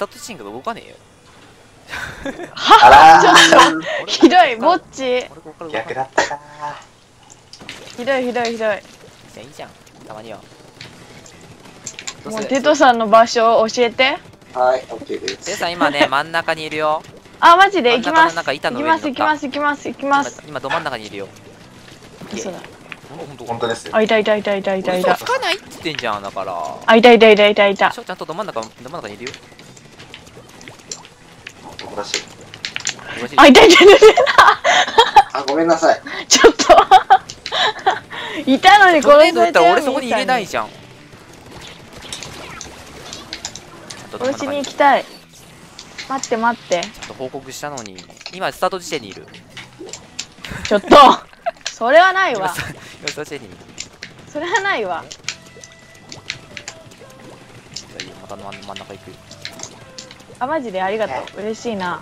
スタートシーンが動かねえよ。あらひどい、ぼっち逆だったか。ひどいひどいひどい。いや、いいじゃん、たまには。もうテトさんの場所を教えて。はい、オッケーです。テトさん今ね、真ん中にいるよ。あ、マジで行きます。行きます行きます行きます行きます。今ど真ん中にいるよ。そうだ。本当です。あ、いたいたいたいたいたいた。つかないって言ってんじゃんだから。あ、いたいたいたいたいた。ちょっとちゃんとど真ん中にいるよ。男らしい。あ、いたいたいた。あ、ごめんなさい。ちょっといたのにこれだったら俺そこに入れないじゃん。お家に行きたい。待って待って。ちょっと報告したのに、今スタート地点にいる。ちょっと、それはないわ。それはないわ。また真ん中行く。あ、マジでありがとう。嬉しいな。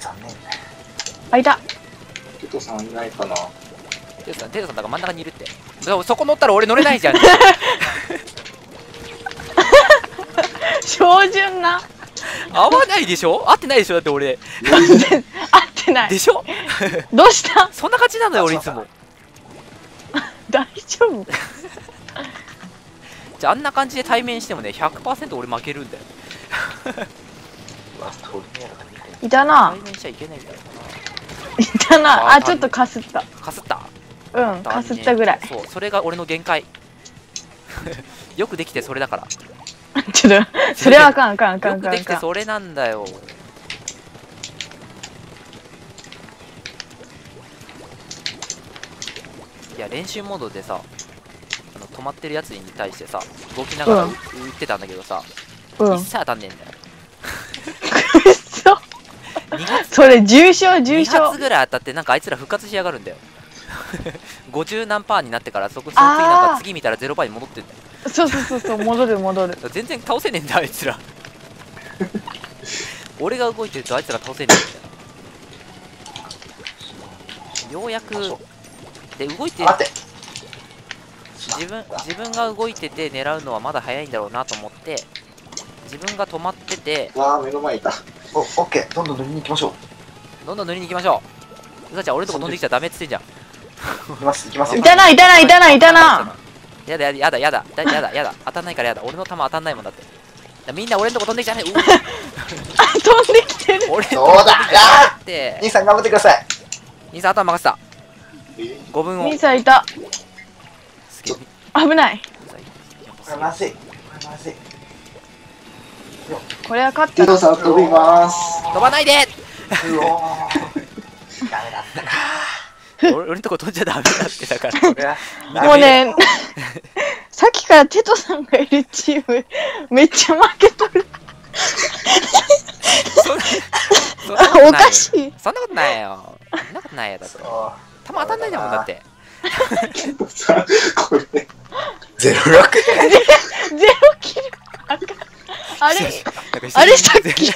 残念。あ、いた。テトさんいないかな。テトさんだから真ん中にいるって。そこ乗ったら俺乗れないじゃん。標準な合わないでしょ、合ってないでしょ、だって俺合ってないでしょ。どうしたそんな感じなんだよ俺いつも。大丈夫じゃああんな感じで対面してもね 100% 俺負けるんだよ。いたな、いたな。あ、ちょっとかすった、かすった、うん、かすったぐらい。そう、それが俺の限界。よくできてそれだから。ちょっとそれはあかんあかんあかんあかん。よくできてそれなんだよ。いや、練習モードでさ、止まってるやつに対してさ動きながら打ってたんだけどさ、一切当たんねえんだよ。くっそ、それ重症重症。2発ぐらい当たって、なんかあいつら復活しやがるんだよ。50何パーになってから、その次なんか次見たら0パーに戻ってんだよ。そうそうそうそう、戻る戻る。全然倒せねえんだあいつら。俺が動いてるとあいつら倒せねえんだよ。ようやくで動いて、自分が動いてて狙うのはまだ早いんだろうなと思って、自分が止まってて、わあ目の前いた。お、オッケー、どんどん塗りに行きましょう。どんどん塗りに行きましょう。うさちゃん俺のとこ飛んできちゃダメっつってんじゃん。行きます行きます。いたないたないたないたな。やだやだやだやだやだやだ、当たんないからやだ。俺の弾当たんないもんだって。みんな俺のとこ飛んできたね。飛んできてる。俺そうだって。兄さん頑張ってください。兄さん頭任せた。5分を。兄さんいた。危ない。まずいまずい。これは勝ってる。飛びます。飛ばないで。うわ。ダメだったか。俺のとこ飛んじゃダメだってだから。もうね、さっきからテトさんがいるチームめっちゃ負けとる。おかしい。そんなことないよ。そんなことないよだって。たま当たんないんだもんだって。テトさんこれ06。0キル。あれさっき0キル。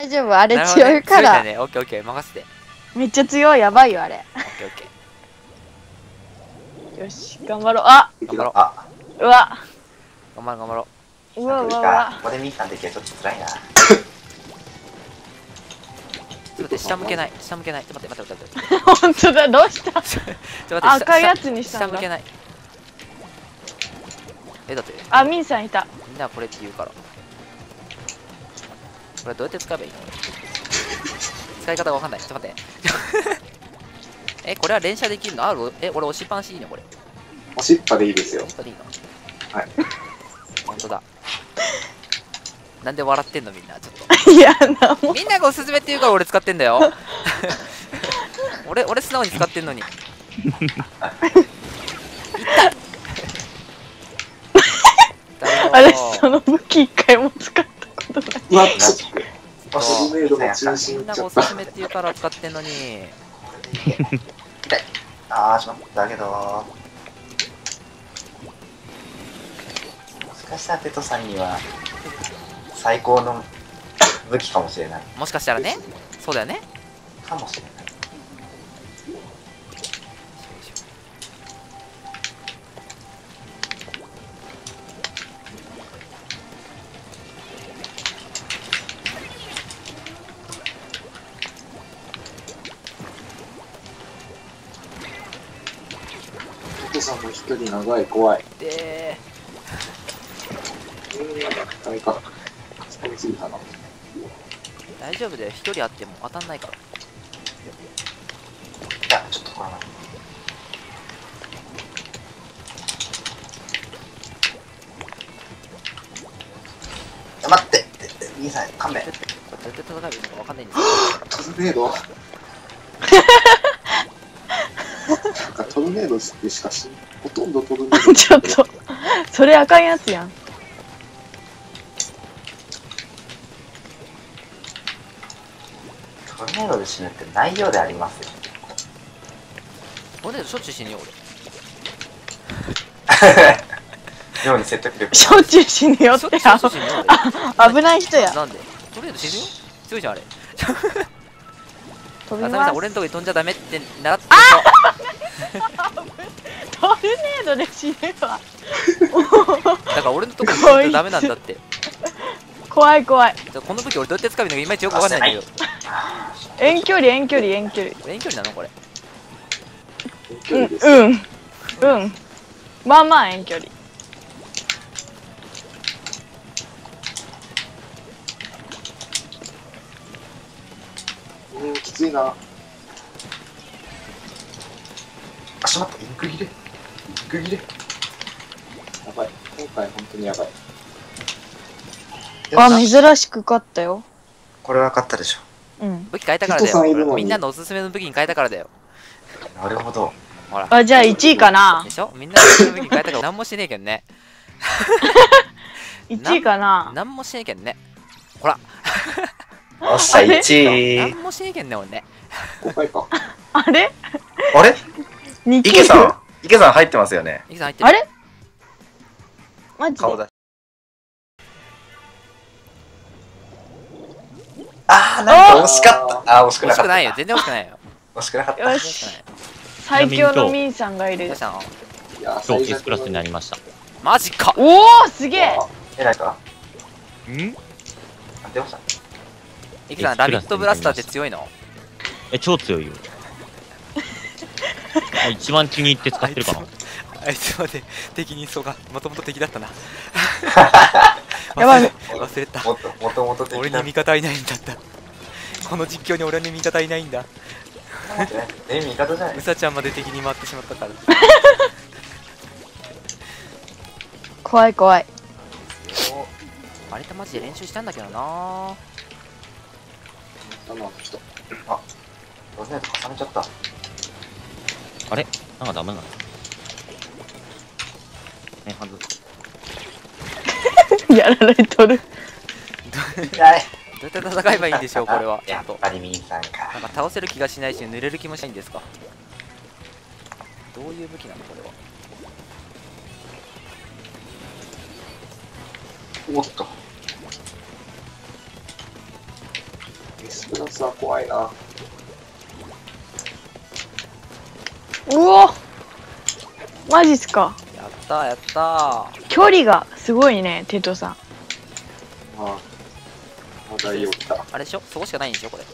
大丈夫、あれ強いから。オッケーオッケー、任せて。めっちゃ強い、やばいよあれ。オッケーオッケー、よし頑張ろう。あ、頑張ろう。うわ、頑張ろう頑張ろう。うわうわ、ここでミーさんできるとちょっと辛いな。ちょっと待って、下向けない下向けない。ちょっと待って待って待って。本当だ、どうした。ちょっと待って、赤いやつにしたんだ。下向けない。え、だって、あ、ミーさんいた。みんなこれって言うから、これどうやって使えばいいの。使い方がわかんない。ちょっと待って。え、これは連射できるの。ある。え、俺押しっぱなしいいのこれ。押しっぱでいいですよ。押しっぱでいいの。はい。本当だ。なんで笑ってんのみんな。ちょっと。いや、なんも。みんながおすすめって言うから俺使ってんだよ。俺素直に使ってんのに。いった。あれ、その武器一回も使って。まあ、みんながおすすめって言うから使ってんのに。ああ、しまったけど。もしかしたらテトさんには最高の武器かもしれない。もしかしたらね、そうだよね。かもしれない。池さんも一人長い、怖い。大丈夫だよ、一人あっても当たんないから。ちょっとこれな。待って、兄さん、勘弁。これ絶対叩かれるのかわかんないんだけど。トルネード。なんかトルネードってしかし、ほとんどトルネード。ちょっと、それあかんやつやん。トルネードで死ぬって内容でありますよ。トルネードしょっちゅう死ぬよ、俺。ように説得力しょっちゅう死ぬよって危ない人や。なんでトレード死ぬよ、強いじゃんあれ。飛びます。俺のとこに飛んじゃダメって習ってた。トルネードで死ぬわ。だから俺のとこに飛んじゃダメなんだって。怖い怖い。この武器俺どうやって使うのかいまいちよくわかんないんだけど。遠距離遠距離遠距離遠距離なのこれ。うんうん、まあまあ遠距離。きついな。あ、しまった、インク切れ。インク切れ。やばい、今回本当にやばい。あ、珍しく勝ったよ。これは勝ったでしょ。うん。武器変えたからだよ。みんなのおすすめの武器に変えたからだよ。なるほど。ほら。あ、じゃあ1位かな。でしょ、みんなのおすすめの武器に変えたから、なんもしてねえけんね。1位かな。なんもしてねえけんね。ほら。おっしゃ、1位。何もしねえけんね、俺ね。5回か。あれあれ池さん入ってますよね。池さん入ってる。あれマジで顔出し。あー、なんか惜しかった。あー、惜しくなかった。惜しくないよ、全然惜しくないよ。惜しくなかった。よし。最強のミンさんがいる。そう、Sクラスになりました。マジか。おー、すげえ。えらいか。んあ、出ました。イキさん、ラビットブラスターって強いの？え、超強いよ。一番気に入って使ってるかな。あいつまで敵人相がもともと敵だったな。やばい、忘れた。もともと敵だ。俺に味方いないんだった。この実況に俺に味方いないんだ。え、味方じゃない。うさちゃんまで敵に回ってしまったから。怖い怖い。あれってマジで練習したんだけどな。あ、ロゼント重ねちゃった。あれなんかダメなの。ね、はず。やられとる。どうやって戦えばいいんでしょう、これは。やっぱりミンさんか。なんか倒せる気がしないし、濡れる気もしないんですか。どういう武器なの、これは。おっと。スプラスは怖いな。うお、マジっすか。やったやった。距離がすごいね、テトさん。ああ、まだいいよ。あれでしょ、そこしかないんでしょこれ。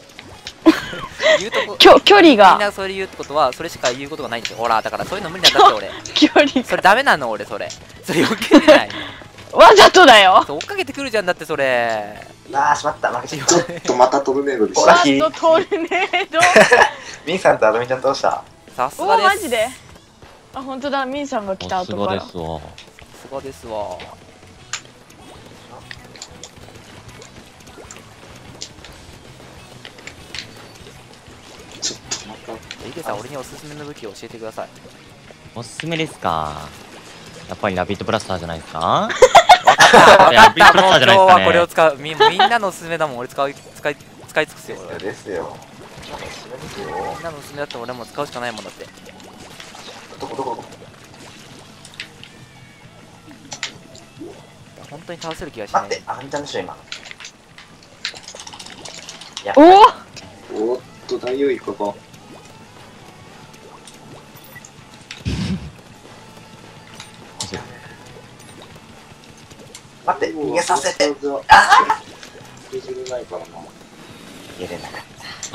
言うとこ距離が、みんなそれ言うってことはそれしか言うことがないんですよ。ほら、だからそういうの無理なんだって俺。距離それダメなの俺。それ余計じゃない。わざとだよ。追っかけてくるじゃんだってそれ。ああ、しまった、負けちゃった。ちょっとまたトルネードでした。トルネード。ミンさんとアドミちゃんどうした？さすがです。お、マジで。あ、本当だ、ミンさんが来た後から。さすがですわ。さすがですわ。ちょっとまた。池さん、俺におすすめの武器を教えてください。おすすめですか。やっぱりラビットブラスターじゃないですか。ラビットブラスターじゃないですかね。今日はこれを使う。みんなのおすすめだもん。俺使い尽くすよ。ですよ。みんなのおすすめだったら俺も使うしかないもんだって。どこどこ。本当に倒せる気がしない。待って、あんたの人今。おおっと、大優位ここ。待って、逃げさせて。ああ、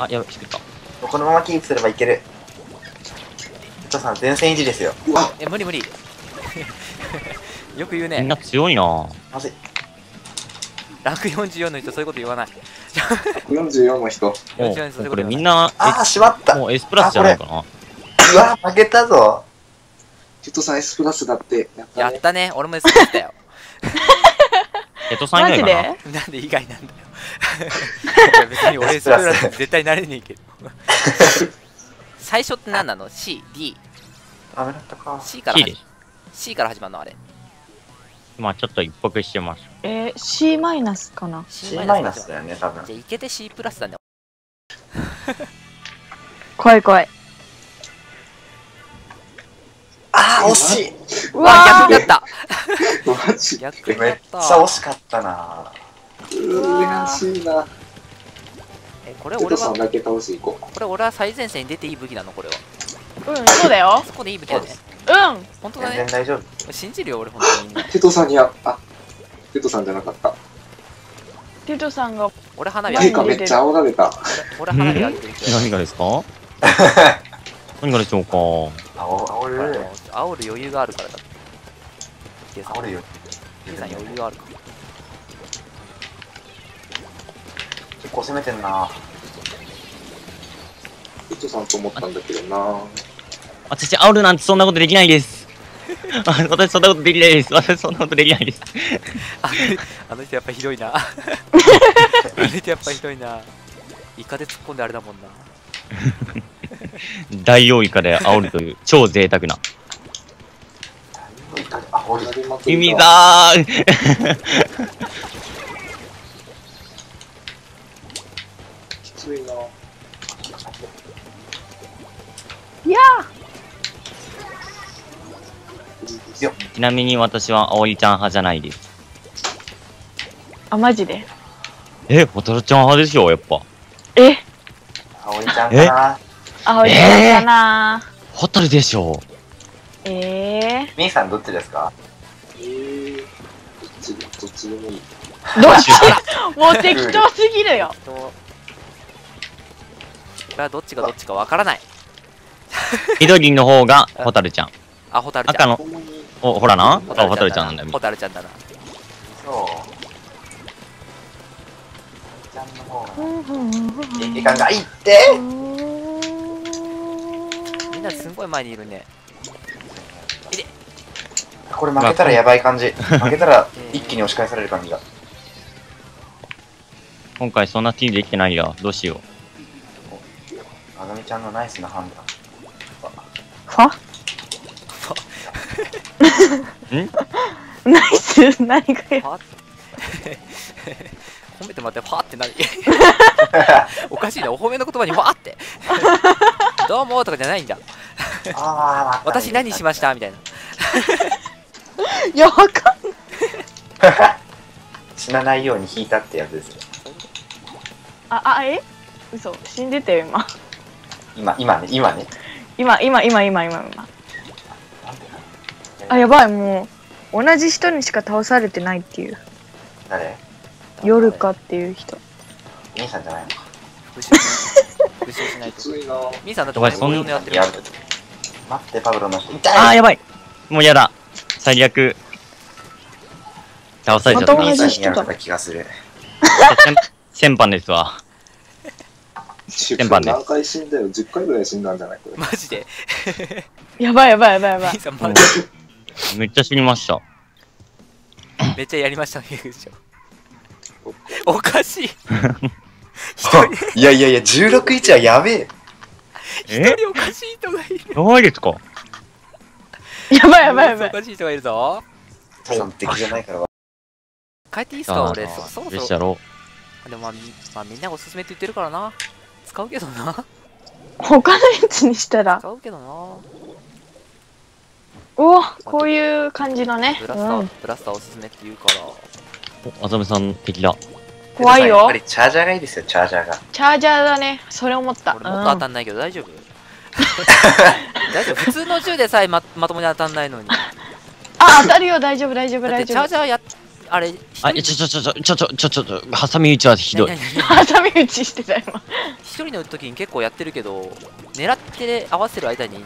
やばい、引くか。このままキープすればいける。トさん前線維持ですよ。え、無理無理。よく言うね。みんな強いな。まずい。144の人そういうこと言わない。144の人。これみんな。ああ、しまった。もう S プラスじゃないかな。うわ、負けたぞ。テトさん S プラスだって。やったね。俺も S プラスだよ。テトさん以外かな。なんで以外なんだよ。別に俺 S プラス絶対なれねえけど。最初って何なの ?C、D。ダメだったか。C から始まる。C から始まるのあれ。今ちょっと一服してます。C マイナスかな。C マイナスだよね、多分。じゃあいけて C プラスだね。怖い怖い。ああ、惜しい。うわ、逆になった。マジで。めっちゃ惜しかったな。悔しいな。これ俺は最前線に出ていい武器なのこれは。うん、そうだよ。そこでいい武器だね。うん、本当だね。全然大丈夫。信じるよ俺本当に。テトさんにテトさんじゃなかった。テトさんが俺花火。めっちゃ煽られた。俺花火上げてる。何がですか？何がでしょうか。煽る余裕があるからだ。煽るよ。テトさん余裕があるから。結構攻めてんな。テトさんと思ったんだけどな。私煽るなんてそんなことできないです。私そんなことできないです。私そんなことできないです。あの人やっぱひどいな。あの人やっぱひどいな。イカで突っ込んであれだもんな。大王イカで煽るという超贅沢な。ユミザー。いやちなみに私は葵ちゃん派じゃないです。あ、マジで。え、蛍ちゃん派でしょやっぱ。え、葵ちゃんかな。葵ちゃんかな。蛍でしょ。みーさんどっちですか？どっちでもいい。どっちもう適当すぎるよ。どっちがどっちかわからない。緑の方がホタルちゃん。あ、ホタルちゃん。赤のお、ほらな。ホタルちゃんなんだよ。ホタルちゃんだな。そう。いかんがいって。みんなすごい前にいるね。これ負けたらやばい感じ。負けたら一気に押し返される感じだ。今回そんなティーできてないや。どうしよう。あざみちゃんのナイスな判断。は？ナイス？何がよ。褒めてもらってファって何？おかしいな、お褒めの言葉にファって。どうもとかじゃないんだ。私何しましたみたいな。いや、わかんない。死なないように引いたってやつですよ。嘘、死んでてよ今。今。あ、やばい、もう同じ人にしか倒されてないっていう。誰？夜かっていう人。ミーさんじゃないのか。復讐しないと。ミーさんだってそんなのやってる。待って、パブロの人。あ、やばい、もうやだ。最悪倒されちゃった。ミーさんにやられた気がする。先般ですわ。何回死んだよ。10回ぐらい死んだんじゃないこれ。マジで。やばい。めっちゃ死にました。めっちゃやりましたね、ゆうちゃん。おかしい。いや、16日はやべえ。一人おかしい人がいる。どうですか？やばい。おかしい人がいるぞ。敵じゃないから。帰っていいっすか、俺。そうそう。でもまあみんなおすすめって言ってるからな。使うけどな。他のやつにしたら使うけどな。おお、こういう感じのね。ブラスターおすすめって言うから。お、あざみさん敵だ。怖いよ。やっぱりチャージャーがいいですよ。チャージャーだね。それ思った。俺もっと当たんないけど大丈夫？大丈夫。普通の銃でさえまともに当たんないのに。あ、当たるよ。大丈夫。チャージャーやっあれ、ちょっと挟み撃ちはひどい。挟み撃ちしてた今。一人の時に結構やってるけど、狙って合わせる間に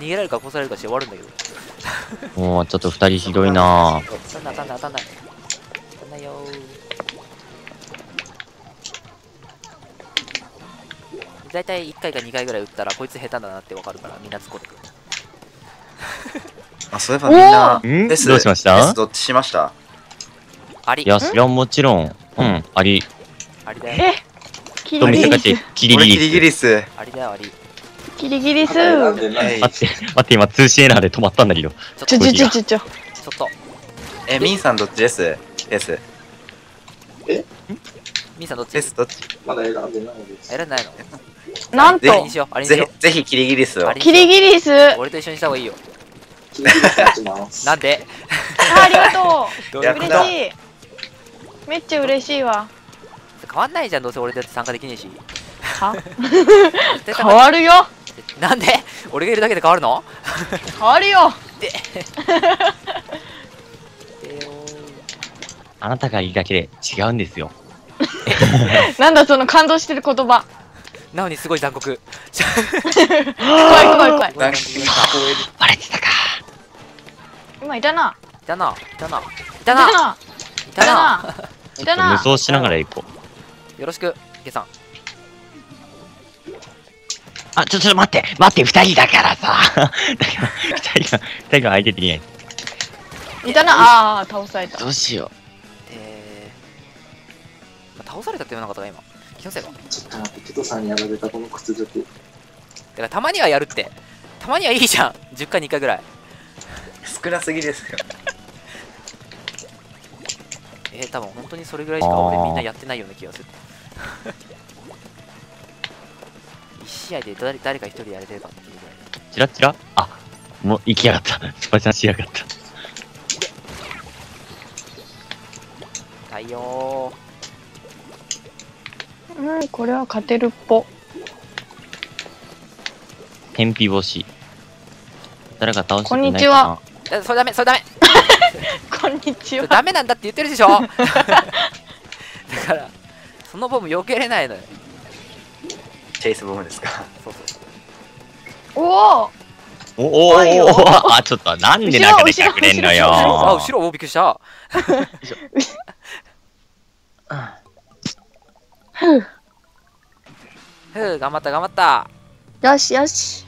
逃げられるか殺されるかして終わるんだけど。もうちょっと二人ひどいなぁ。当たんない当たんない当たんない当たんないよー。だいたい1回か2回ぐらい打ったらこいつ下手だなってわかるからみんな突っ込んでくる。あ、そういえばみんなです。どうしました？です。どっちしました？あり。いや、そりゃもちろん。うん、あり。ありだよ。キリギリス。キリギリス。ありだよ、あり。キリギリス。待って、待って、今通信エラーで止まったんだけど。ちょっと。ミンさんどっちです？です。え？ミンさんどっち？です。どっち？まだ選んでないです。選んでないの？なんと。ぜひキリギリスを。キリギリス。俺と一緒にした方がいいよ。なんで？ありがとう。嬉しい。めっちゃ嬉しいわ。変わんないじゃん、どうせ俺だって参加できねえし。変わるよ。なんで？俺がいるだけで変わるの？変わるよ。で。あなたがいるだけで違うんですよ。なんだその感動してる言葉。なのにすごい残酷。怖い怖い怖い。バレてたか。今いたな。いたな。いたな。いたな。いたな。いたな。無双しながら行こう。よろしく、ゲさん。あ、ちょっと待って、二人だからさ。二人が相手できない。いたな。ああ、倒された。どうしよう。倒されたって言わなかったか、今。ちょっと待って、キトさんにやられたこの屈辱。だからたまにはやるって。たまにはいいじゃん。10回2回ぐらい。少なすぎですよ。多分本当にそれぐらいしか俺みんなやってないような気がする。1試合で誰か1人やれてるかっていうぐらい。チラッチラ？あ、もう行きやがった。スパチャしやがった。はいよー。うん、これは勝てるっぽ。天日干し。誰か倒してくれないかな。それダメ、それダメ。こんにちは。ダメなんだって言ってるでしょ。だからそのボム避けれないのよ。チェイスボムですか。そうそう。おお。あ、ちょっとなんで中で隠れんのよ。あ、後ろ、おお、びっくりした。ふう、頑張った頑張った。よしよし。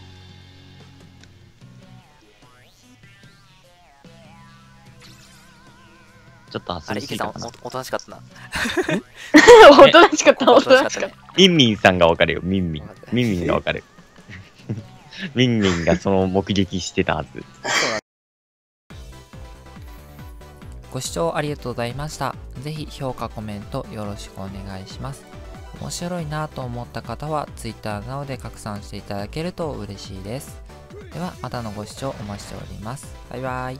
ちょっと遊びすぎたかな。おとなしかったな。おとなしかった、おとなしかった。ミンミンさんがわかるよ、ミンミン。ミンミンがわかる。ミンミンがその目撃してたはず。ご視聴ありがとうございました。ぜひ評価、コメントよろしくお願いします。面白いなと思った方は Twitter などで拡散していただけると嬉しいです。ではまたのご視聴お待ちしております。バイバイ。